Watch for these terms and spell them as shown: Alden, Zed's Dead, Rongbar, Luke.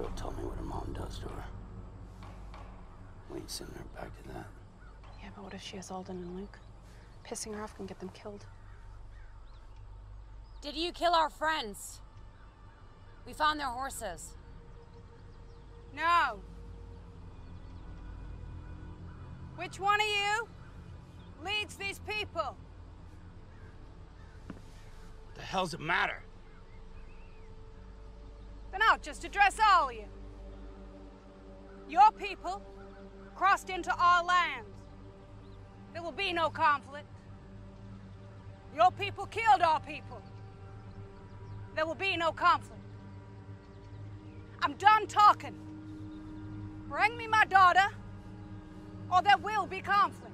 girl told me what her mom does to her. We ain't sending her back to that. Yeah, but what if she has Alden and Luke? Pissing her off can get them killed. Did you kill our friends? We found their horses. No. Which one of you leads these people? What the hell's it matter? Then I'll just address all of you. Your people crossed into our lands. There will be no conflict. Your people killed our people. There will be no conflict. I'm done talking. Bring me my daughter, or there will be conflict.